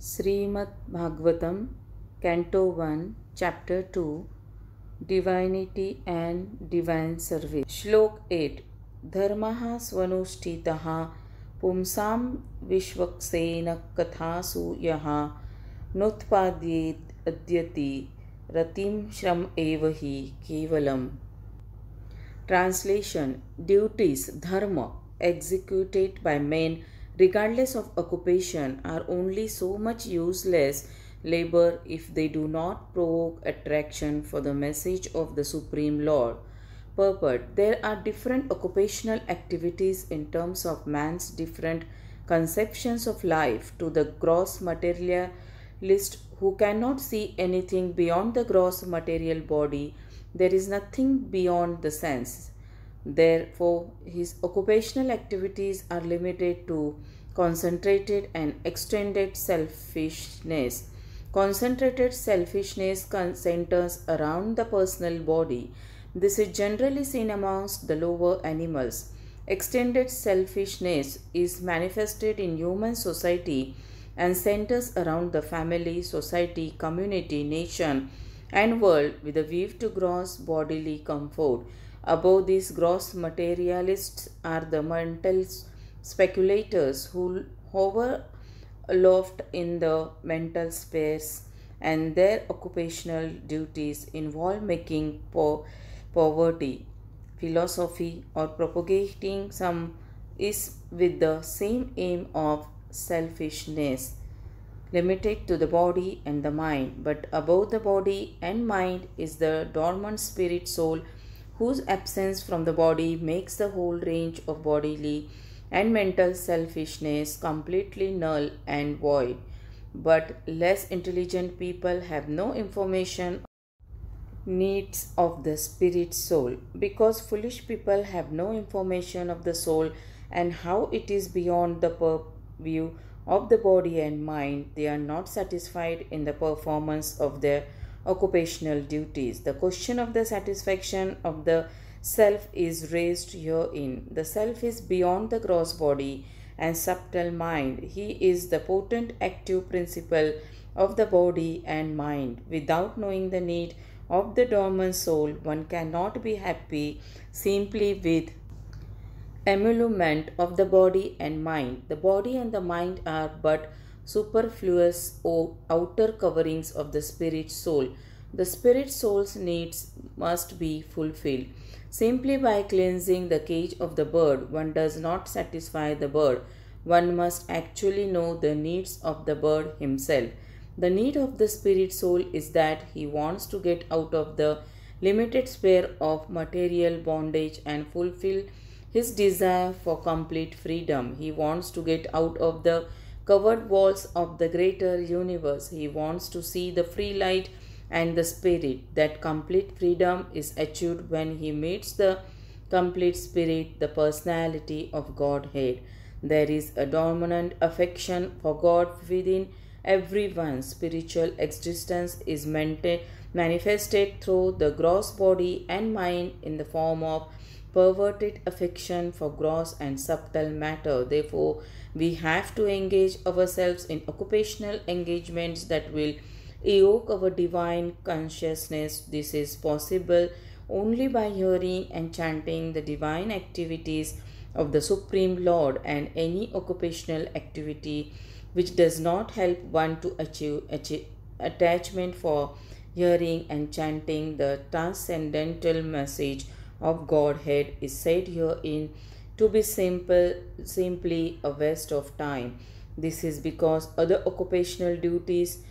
Srimad Bhagavatam, Canto 1, Chapter 2, Divinity and Divine Service. Shlok 8. Dharmaha svanushthitaha pumsam vishvaksena kathasu yaha notpadyet adyati ratim shram evahi kevalam. Translation: Duties, dharma, executed by men regardless of occupation, are only so much useless labor if they do not provoke attraction for the message of the Supreme Lord. Purport: There are different occupational activities in terms of man's different conceptions of life. To the gross materialist who cannot see anything beyond the gross material body, there is nothing beyond the sense. Therefore, his occupational activities are limited to concentrated and extended selfishness. Concentrated selfishness centers around the personal body. This is generally seen amongst the lower animals. Extended selfishness is manifested in human society and centers around the family, society, community, nation, and world, with a view to gross bodily comfort. Above these, gross materialists are the mental speculators who hover aloft in the mental space, and their occupational duties involve making poverty philosophy or propagating some is with the same aim of selfishness, limited to the body and the mind. But above the body and mind is the dormant spirit soul, whose absence from the body makes the whole range of bodily and mental selfishness completely null and void. But less intelligent people have no information needs of the spirit soul, because foolish people have no information of the soul and how it is beyond the purview of the body and mind. They are not satisfied in the performance of their occupational duties. The question of the satisfaction of the self is raised herein. The self is beyond the gross body and subtle mind. He is the potent active principle of the body and mind. Without knowing the need of the dormant soul, one cannot be happy simply with emolument of the body and mind. The body and the mind are but superfluous outer coverings of the spirit soul. The spirit soul's needs must be fulfilled. Simply by cleansing the cage of the bird, one does not satisfy the bird. One must actually know the needs of the bird himself. The need of the spirit soul is that he wants to get out of the limited sphere of material bondage and fulfill his desire for complete freedom. He wants to get out of the covered walls of the greater universe. He wants to see the free light and the spirit. That complete freedom is achieved when he meets the complete spirit, the personality of Godhead. There is a dominant affection for God within everyone. Spiritual existence is manifested through the gross body and mind in the form of perverted affection for gross and subtle matter. Therefore, we have to engage ourselves in occupational engagements that will evoke our divine consciousness. This is possible only by hearing and chanting the divine activities of the Supreme Lord, and any occupational activity which does not help one to achieve attachment for hearing and chanting the transcendental message of Godhead is said herein to be simply a waste of time. This is because other occupational duties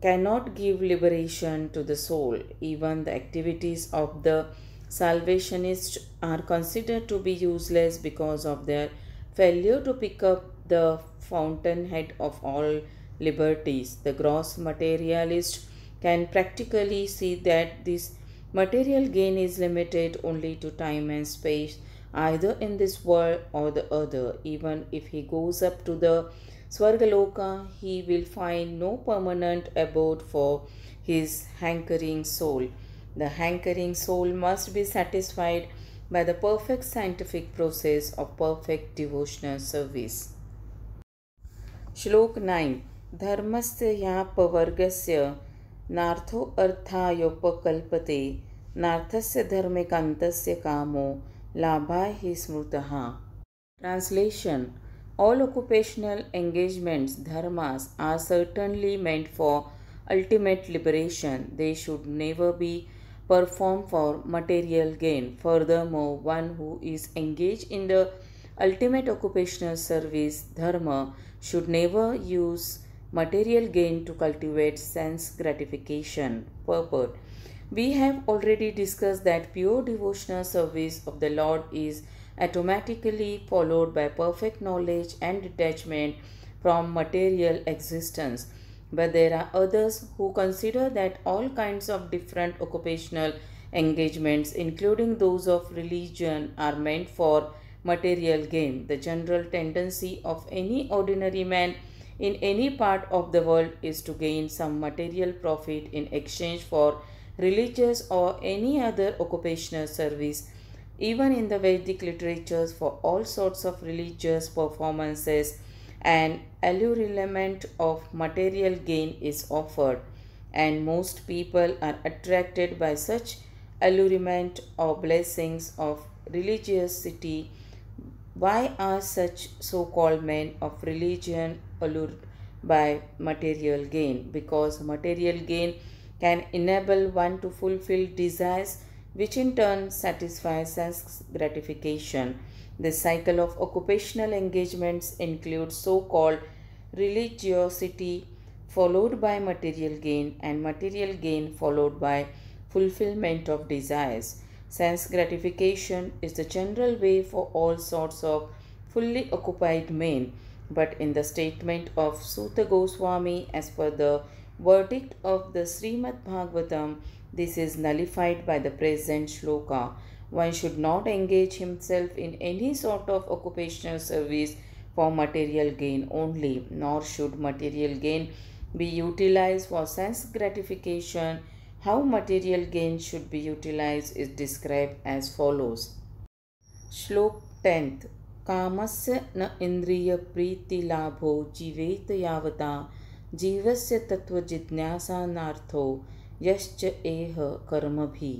cannot give liberation to the soul. Even the activities of the salvationists are considered to be useless because of their failure to pick up the fountainhead of all liberties. The gross materialist can practically see that this material gain is limited only to time and space, either in this world or the other. Even if he goes up to the Swargaloka, he will find no permanent abode for his hankering soul. The hankering soul must be satisfied by the perfect scientific process of perfect devotional service. Shlok 9. धर्मस्य यापवर्गस्य नार्थो अर्थायोपकल्पते नार्थस्य धर्मेकांतस्य कामो लाभाय हि स्मृतः। Translation: All occupational engagements, dharmas, are certainly meant for ultimate liberation. They should never be performed for material gain. Furthermore, one who is engaged in the ultimate occupational service, dharma, should never use material gain to cultivate sense gratification. Purport: We have already discussed that pure devotional service of the Lord is automatically followed by perfect knowledge and detachment from material existence. But there are others who consider that all kinds of different occupational engagements, including those of religion, are meant for material gain. The general tendency of any ordinary man in any part of the world is to gain some material profit in exchange for religious or any other occupational service. Even in the Vedic literatures, for all sorts of religious performances, an allurement of material gain is offered, and most people are attracted by such allurement or blessings of religiosity. Why are such so-called men of religion allured by material gain? Because material gain can enable one to fulfill desires, which in turn satisfies sense gratification. The cycle of occupational engagements includes so-called religiosity, followed by material gain, and material gain followed by fulfillment of desires. Sense gratification is the general way for all sorts of fully occupied men. But in the statement of Suta Goswami, as per the verdict of the Srimad Bhagavatam, this is nullified by the present shloka. One should not engage himself in any sort of occupational service for material gain only, nor should material gain be utilized for sense gratification. How material gain should be utilized is described as follows. Shlok 10th. Kamasya na indriya priti labho jiveta yavata jivasya tattva jidnyasa nartho यश्च एह कर्म भी।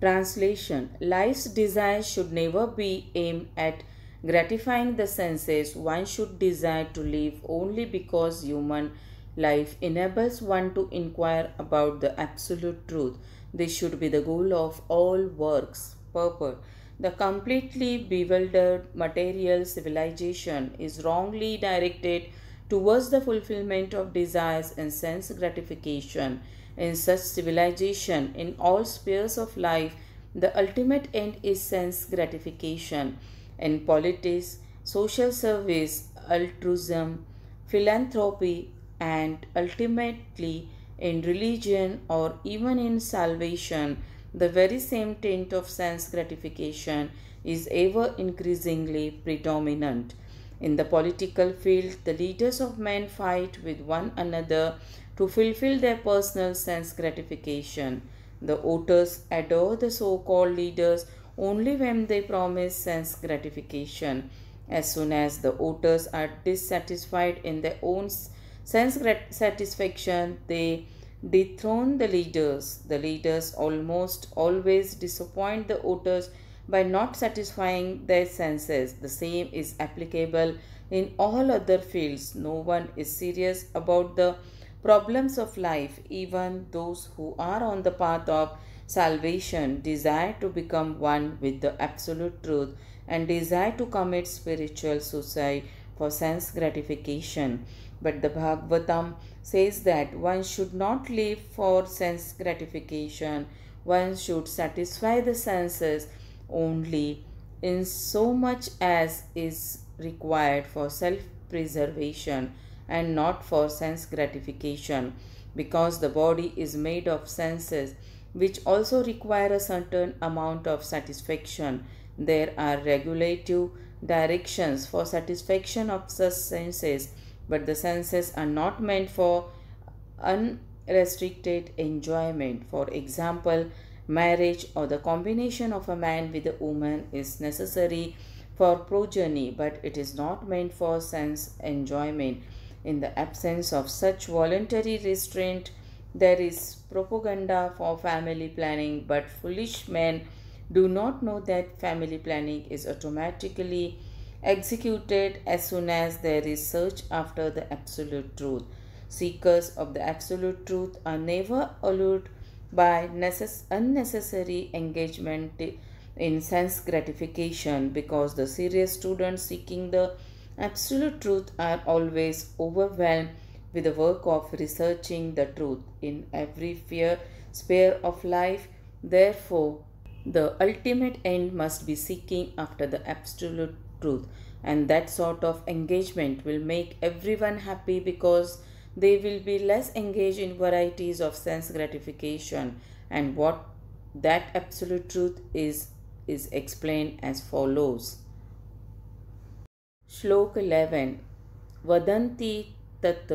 Translation: Life's desire should never be aimed at gratifying the senses. One should desire to live only because human life enables one to inquire about the absolute truth. This should be the goal of all works. Purport: The completely bewildered material civilization is wrongly directed towards the fulfillment of desires and sense gratification. In such civilization, in all spheres of life, the ultimate end is sense gratification. In politics, social service, altruism, philanthropy, and ultimately in religion or even in salvation, the very same taint of sense gratification is ever increasingly predominant. In the political field, the leaders of men fight with one another to fulfill their personal sense gratification. The voters adore the so-called leaders only when they promise sense gratification. As soon as the voters are dissatisfied in their own sense satisfaction, they dethrone the leaders. The leaders almost always disappoint the voters by not satisfying their senses. The same is applicable in all other fields. No one is serious about the problems of life. Even those who are on the path of salvation desire to become one with the absolute truth and desire to commit spiritual suicide for sense gratification. But the Bhagavatam says that one should not live for sense gratification. One should satisfy the senses only in so much as is required for self-preservation and not for sense gratification, because the body is made of senses which also require a certain amount of satisfaction. There are regulative directions for satisfaction of such senses, but the senses are not meant for unrestricted enjoyment. For example, marriage or the combination of a man with a woman is necessary for progeny, but it is not meant for sense enjoyment. In the absence of such voluntary restraint, there is propaganda for family planning, but foolish men do not know that family planning is automatically executed as soon as there is search after the absolute truth. Seekers of the absolute truth are never allured by unnecessary engagement in sense gratification, because the serious students seeking the absolute truth are always overwhelmed with the work of researching the truth in every sphere of life. Therefore, the ultimate end must be seeking after the absolute truth, and that sort of engagement will make everyone happy, because they will be less engaged in varieties of sense gratification. And what that absolute truth is explained as follows. Shlok 11. Vadanti tat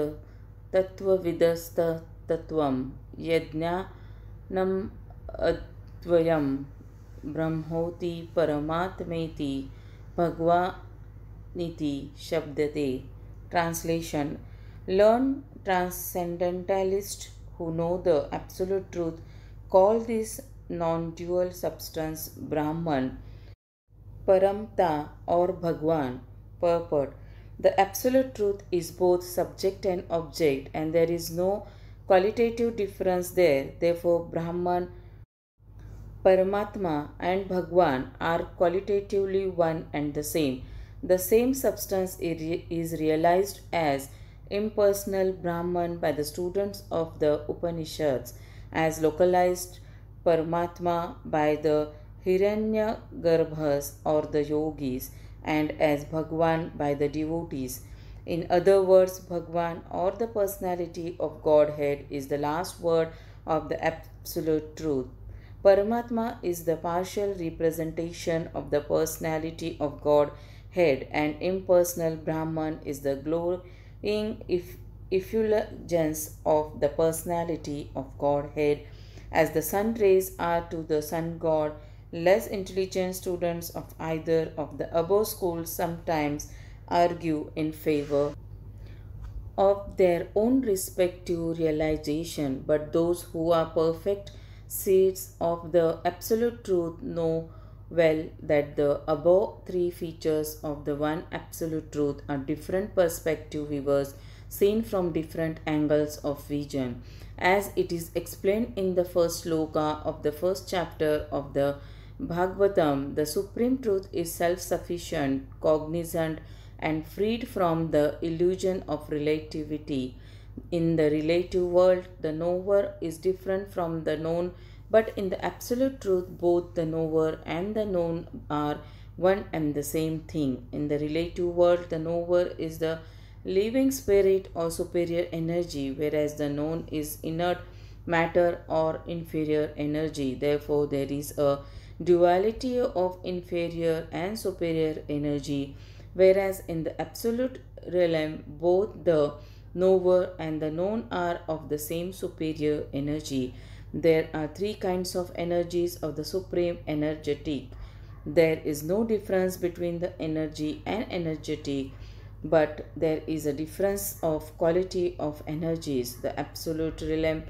tattvavidasta tattvam yajnanam advayam brahmoti paramatmeti bhagwaniti shabdate. Translation: Learn transcendentalists who know the absolute truth call this non-dual substance Brahman, Paramta, or Bhagwan. Purport: The absolute truth is both subject and object, and there is no qualitative difference there. Therefore, Brahman, Paramatma and Bhagwan are qualitatively one and the same. The same substance is realized as impersonal Brahman by the students of the Upanishads, as localized Paramatma by the Hiranyagarbhas or the yogis, and as Bhagwan by the devotees. In other words, Bhagwan, or the personality of Godhead, is the last word of the absolute truth. Paramatma is the partial representation of the personality of Godhead, and impersonal Brahman is the glorying effulgence of the personality of Godhead. As the sun rays are to the sun god, less intelligent students of either of the above schools sometimes argue in favor of their own respective realization, but those who are perfect seeds of the absolute truth know well that the above three features of the one absolute truth are different perspective viewers seen from different angles of vision, as it is explained in the first sloka of the first chapter of the Bhagavatam. The supreme truth is self-sufficient, cognizant, and freed from the illusion of relativity. In the relative world, the knower is different from the known, but in the absolute truth, both the knower and the known are one and the same thing. In the relative world, the knower is the living spirit or superior energy, whereas the known is inert matter or inferior energy. Therefore, there is a duality of inferior and superior energy, whereas in the absolute realm, both the knower and the known are of the same superior energy. There are three kinds of energies of the supreme energetic. There is no difference between the energy and energetic, but there is a difference of quality of energies. The absolute realm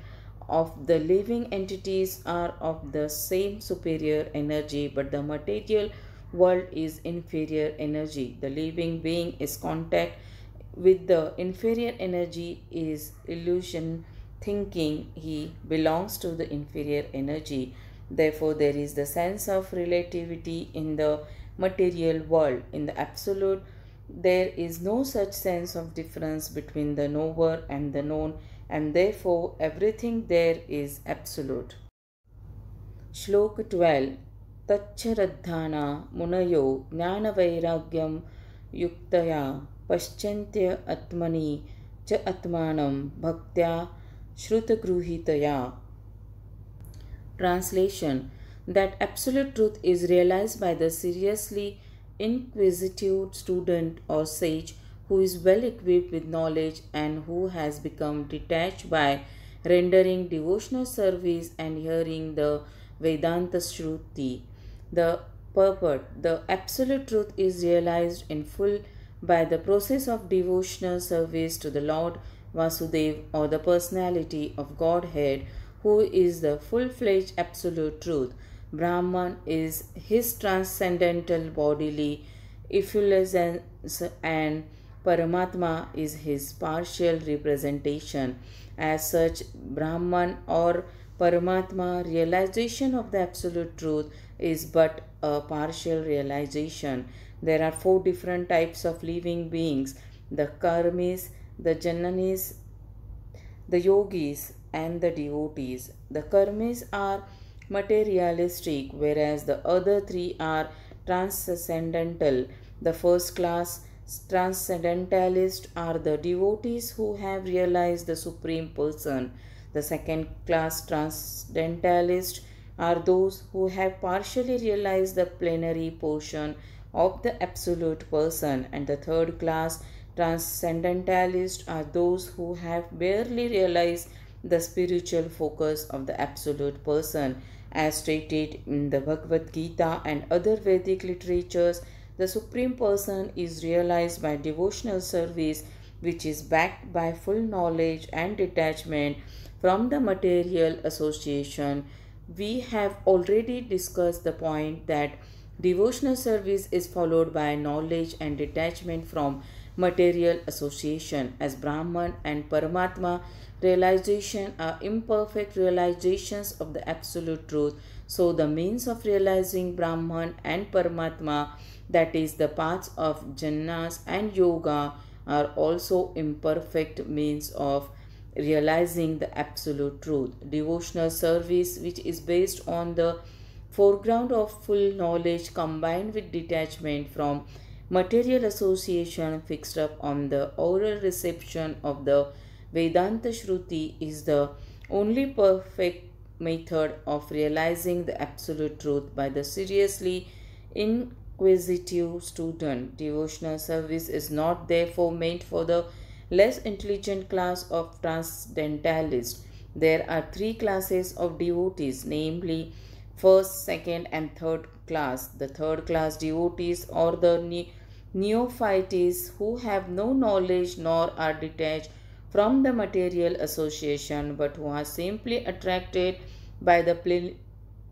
of the living entities are of the same superior energy, but the material world is inferior energy. The living being is contact with the inferior energy is illusion, thinking he belongs to the inferior energy. Therefore, there is the sense of relativity in the material world. In the absolute, there is no such sense of difference between the knower and the known, and therefore everything there is absolute. Shlok 12. Tacharaddhana munayo jnanavairagyam yuktaya paschantya atmani cha atmanam bhaktya shrutagruhitaya. Translation: That absolute truth is realized by the seriously inquisitive student or sage who is well equipped with knowledge and who has become detached by rendering devotional service and hearing the Vedanta Shruti. The purport: The absolute truth is realized in full by the process of devotional service to the Lord Vasudeva or the personality of Godhead, who is the full-fledged absolute truth. Brahman is his transcendental bodily effulgence and Paramatma is his partial representation. As such, Brahman or Paramatma realization of the absolute truth is but a partial realization. There are four different types of living beings: the karmis, the jnanis, the yogis, and the devotees. The karmis are materialistic, whereas the other three are transcendental. The first class transcendentalists are the devotees who have realized the Supreme Person. The second class transcendentalists are those who have partially realized the plenary portion of the Absolute Person. And the third class transcendentalists are those who have barely realized the spiritual focus of the Absolute Person. As stated in the Bhagavad Gita and other Vedic literatures, the Supreme Person is realized by devotional service, which is backed by full knowledge and detachment from the material association. We have already discussed the point that devotional service is followed by knowledge and detachment from material association. As Brahman and Paramatma realization are imperfect realizations of the absolute truth, so the means of realizing Brahman and Paramatma, that is the paths of jnanas and yoga, are also imperfect means of realizing the absolute truth. Devotional service, which is based on the foreground of full knowledge combined with detachment from material association fixed up on the oral reception of the Vedanta Shruti, is the only perfect method of realizing the absolute truth by the seriously inquisitive student. Devotional service is not therefore meant for the less intelligent class of transcendentalists. There are three classes of devotees, namely first, second, and third class. The third class devotees or the neophytes who have no knowledge nor are detached from the material association, but who are simply attracted by the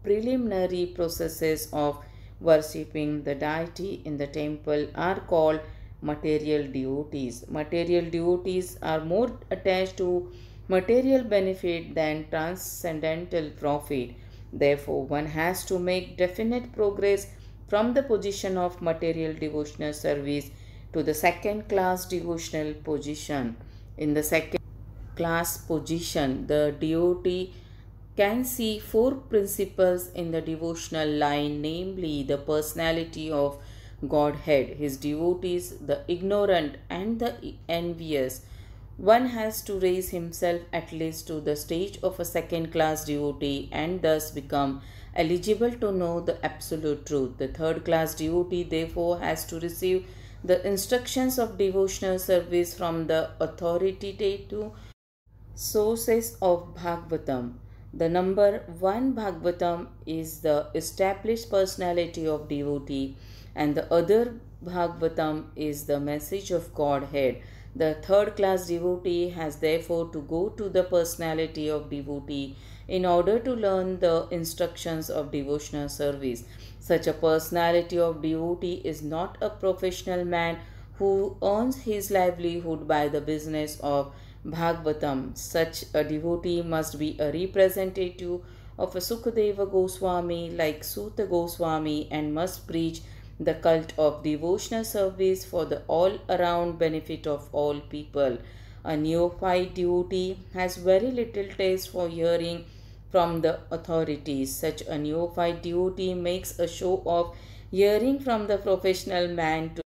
preliminary processes of worshipping the deity in the temple, are called material devotees. Material devotees are more attached to material benefit than transcendental profit. Therefore, one has to make definite progress from the position of material devotional service to the second class devotional position. In the second class position, the devotee can see four principles in the devotional line, namely the personality of Godhead, his devotees, the ignorant, and the envious. One has to raise himself at least to the stage of a second-class devotee and thus become eligible to know the absolute truth. The third-class devotee therefore has to receive the instructions of devotional service from the authoritative sources of Bhagavatam. The number one Bhagavatam is the established personality of devotee, and the other Bhagavatam is the message of Godhead. The third class devotee has therefore to go to the personality of devotee in order to learn the instructions of devotional service. Such a personality of devotee is not a professional man who earns his livelihood by the business of Bhagavatam. Such a devotee must be a representative of a Sukadeva Goswami like Suta Goswami and must preach the cult of devotional service for the all-around benefit of all people. A neophyte devotee has very little taste for hearing from the authorities. Such a neophyte devotee makes a show of hearing from the professional man to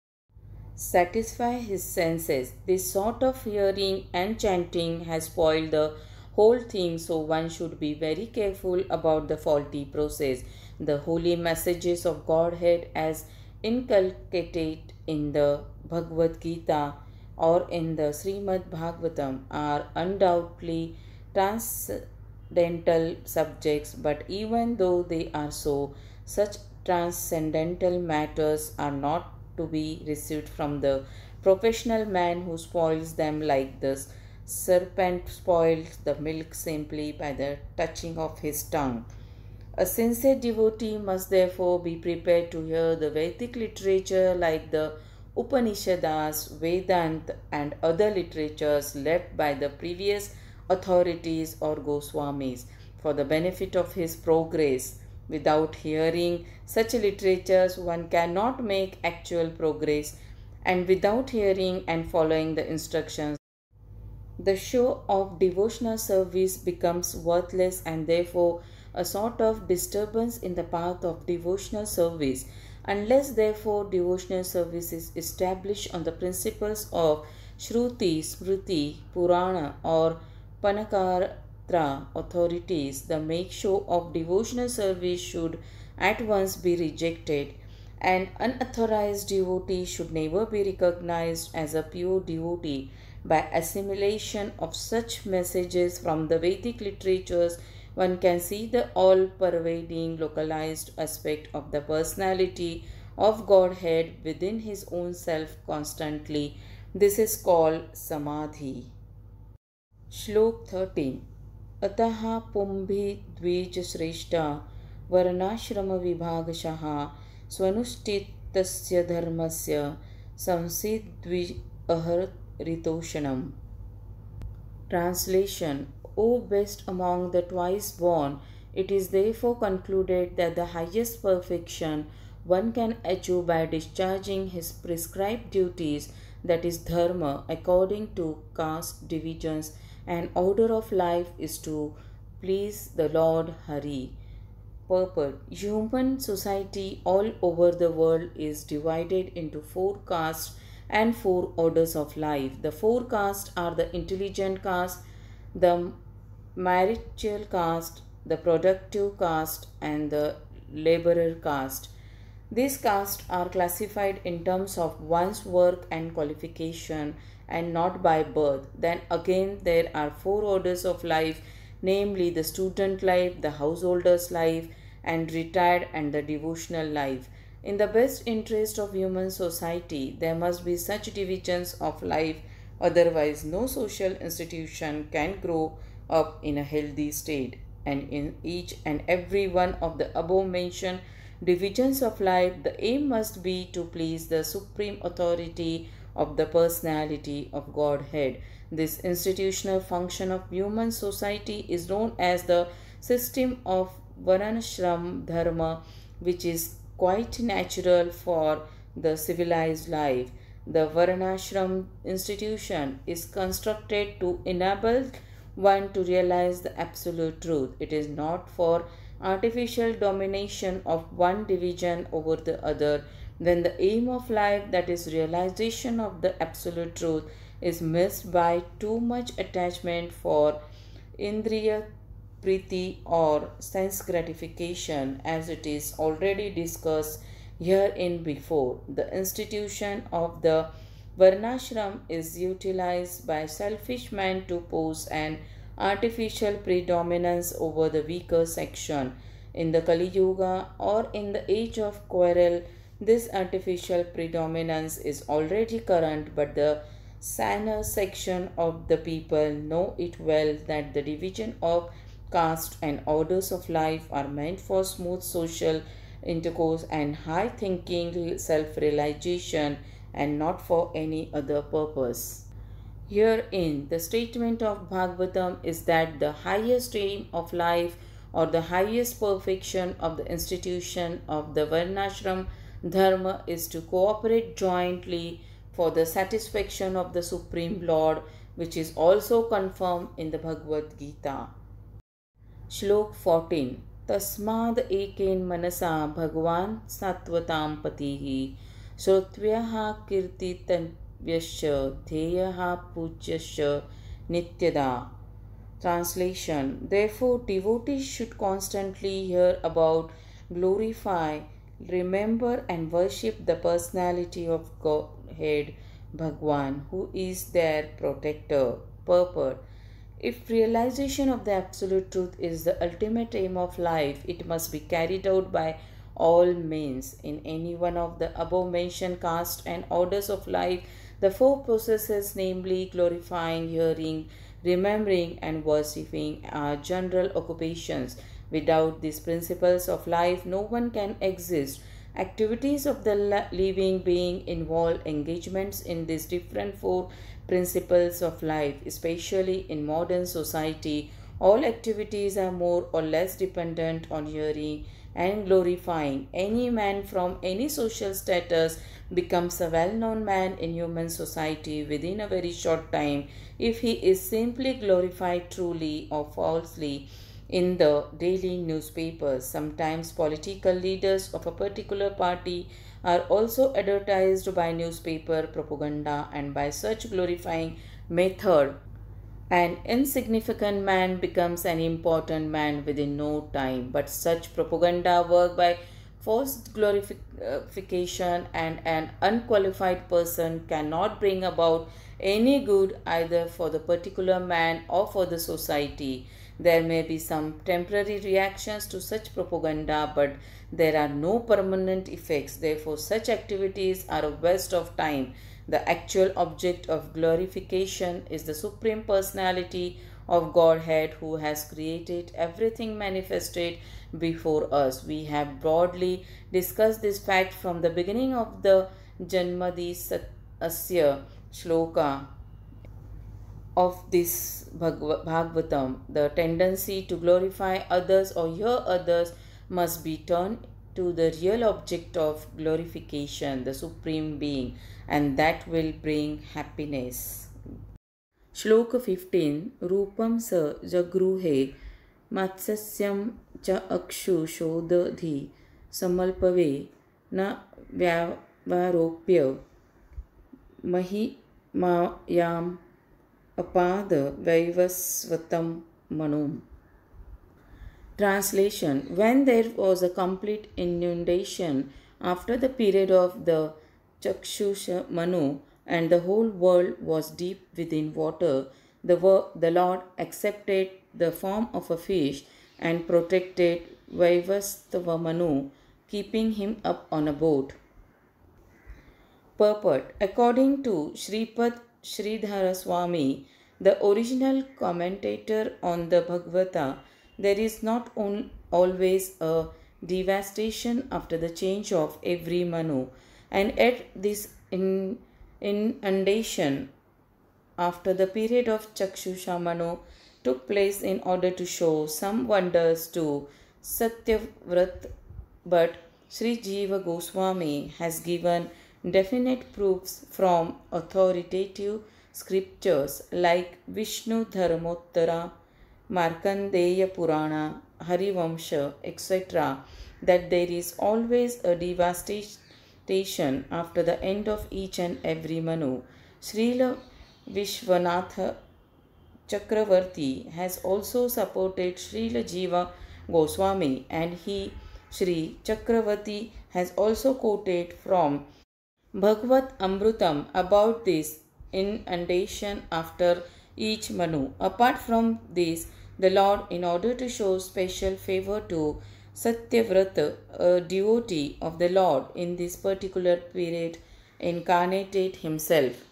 satisfy his senses. This sort of hearing and chanting has spoiled the whole thing, so one should be very careful about the faulty process. The holy messages of Godhead as inculcated in the Bhagavad Gita or in the Srimad Bhagavatam are undoubtedly transcendental subjects, but even though they are so, such transcendental matters are not to be received from the professional man who spoils them like this. Serpent spoils the milk simply by the touching of his tongue. A sincere devotee must therefore be prepared to hear the Vedic literature like the Upanishads, Vedanta and other literatures left by the previous authorities or Goswamis for the benefit of his progress. Without hearing such literatures, one cannot make actual progress, and without hearing and following the instructions, the show of devotional service becomes worthless and therefore a sort of disturbance in the path of devotional service. Unless therefore devotional service is established on the principles of Shruti, Smriti, Purana or Pancharatra authorities, the make show of devotional service should at once be rejected. An unauthorized devotee should never be recognized as a pure devotee. By assimilation of such messages from the Vedic literatures, one can see the all-pervading localized aspect of the personality of Godhead within his own self constantly. This is called Samadhi. Shlok 13. Ataha Pumbhi Dvij Shreshta Varnashrama Vibhagashaha Swanushtitasya Dharmasya Samsid Dvij Ahar Ritoshanam. Translation: O best among the twice born, it is therefore concluded that the highest perfection one can achieve by discharging his prescribed duties, that is dharma, according to caste divisions and order of life, is to please the Lord Hari. Purport: Human society all over the world is divided into 4 castes and 4 orders of life. The 4 castes are the intelligent caste, the marital caste, the productive caste and the laborer caste. These castes are classified in terms of one's work and qualification and not by birth. Then again there are 4 orders of life, namely the student life, the householder's life and retired and the devotional life. In the best interest of human society, there must be such divisions of life, otherwise no social institution can grow up in a healthy state. And in each and every one of the above-mentioned divisions of life, the aim must be to please the supreme authority of the personality of Godhead. This institutional function of human society is known as the system of Varnashram Dharma, which is quite natural for the civilized life. The Varnashram institution is constructed to enable one to realize the absolute truth. It is not for artificial domination of one division over the other. When the aim of life, that is realization of the absolute truth, is missed by too much attachment for indriya priti or sense gratification, as it is already discussed herein before. The institution of the Varnashram is utilized by selfish men to pose an artificial predominance over the weaker section. In the Kali Yuga or in the age of quarrel, this artificial predominance is already current, but the saner section of the people know it well that the division of caste and orders of life are meant for smooth social intercourse and high thinking, self-realization, and not for any other purpose. Herein, the statement of Bhagavatam is that the highest aim of life or the highest perfection of the institution of the Varnashram Dharma is to cooperate jointly for the satisfaction of the Supreme Lord, which is also confirmed in the Bhagavad Gita. Shlok 14. Tasmad eken manasa Bhagavan sattvatam patihi shrutvaha kirtitanvyasya dheyaha pujyasya nityada. Translation: Therefore, devotees should constantly hear about, glorify, remember and worship the personality of Godhead, Bhagavan, who is their protector. Purport: If realization of the absolute truth is the ultimate aim of life, it must be carried out by all means. In any one of the above mentioned castes and orders of life, The four processes, namely glorifying, hearing, remembering and worshipping, are general occupations. Without these principles of life, no one can exist. Activities of the living being involve engagements in these different four principles of life. Especially in modern society, all activities are more or less dependent on hearing and glorifying. Any man from any social status becomes a well-known man in human society within a very short time if he is simply glorified truly or falsely in the daily newspapers. Sometimes political leaders of a particular party are also advertised by newspaper propaganda, and by such glorifying method an insignificant man becomes an important man within no time. But such propaganda work by forced glorification and an unqualified person cannot bring about any good either for the particular man or for the society. There may be some temporary reactions to such propaganda, but there are no permanent effects. Therefore, such activities are a waste of time. The actual object of glorification is the Supreme Personality of Godhead, who has created everything manifested before us. We have broadly discussed this fact from the beginning of the Janmadi Asya Shloka of this Bhagavatam. The tendency to glorify others or hear others must be turned to the real object of glorification, the Supreme Being, and that will bring happiness. Shloka 15. Rupam sa jagruhe matsasyam cha akshu shodadhi samalpave na vyavaropya mahimayam apad vaivasvatam manum. Translation: when there was a complete inundation after the period of the Chakshusha Manu and the whole world was deep within water, the Lord accepted the form of a fish and protected Vaivastva Manu, keeping him up on a boat. Purport: according to Shripad Shridhara Swami, the original commentator on the Bhagavata, there is not always a devastation after the change of every Manu, and at this inundation after the period of Chakshusha Manu took place in order to show some wonders to Satyavrata, but Shri Jiva Goswami has given definite proofs from authoritative scriptures like Vishnu Dharmottara, Markandeya Purana, Harivamsa, etc., that there is always a devastation after the end of each and every Manu. Shrila Vishwanatha Chakravarti has also supported Shrila Jiva Goswami, and Shri Chakravarti has also quoted from Bhagavat Amrutam about this inundation after each Manu. Apart from this, the Lord, in order to show special favor to Satyavrata, a devotee of the Lord in this particular period, incarnated himself.